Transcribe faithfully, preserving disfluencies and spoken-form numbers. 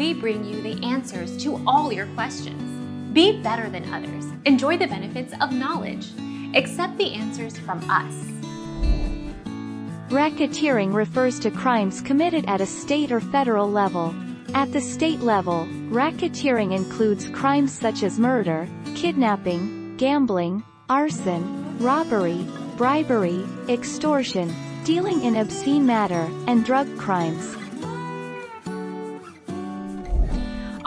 we bring you the answers to all your questions. Be better than others. Enjoy the benefits of knowledge. Accept the answers from us. Racketeering refers to crimes committed at a state or federal level. At the state level, racketeering includes crimes such as murder, kidnapping, gambling, arson, robbery, bribery, extortion, dealing in obscene matter, and drug crimes.